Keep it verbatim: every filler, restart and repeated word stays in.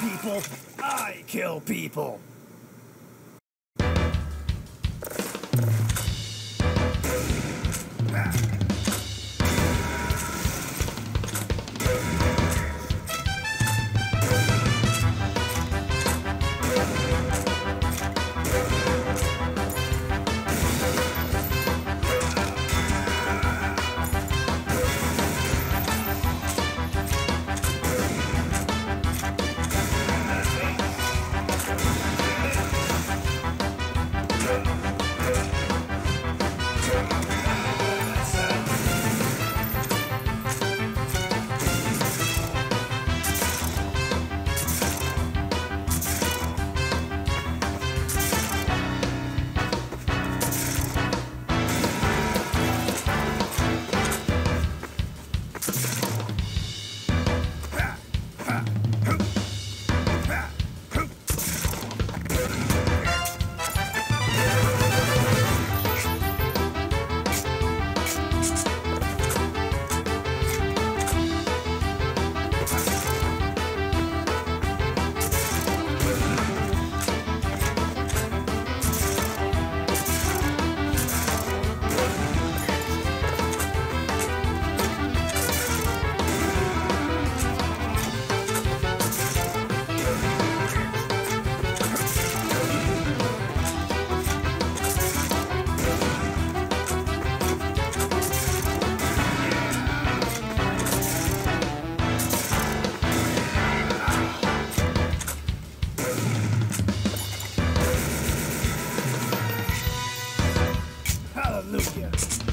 People, I kill people. Hallelujah.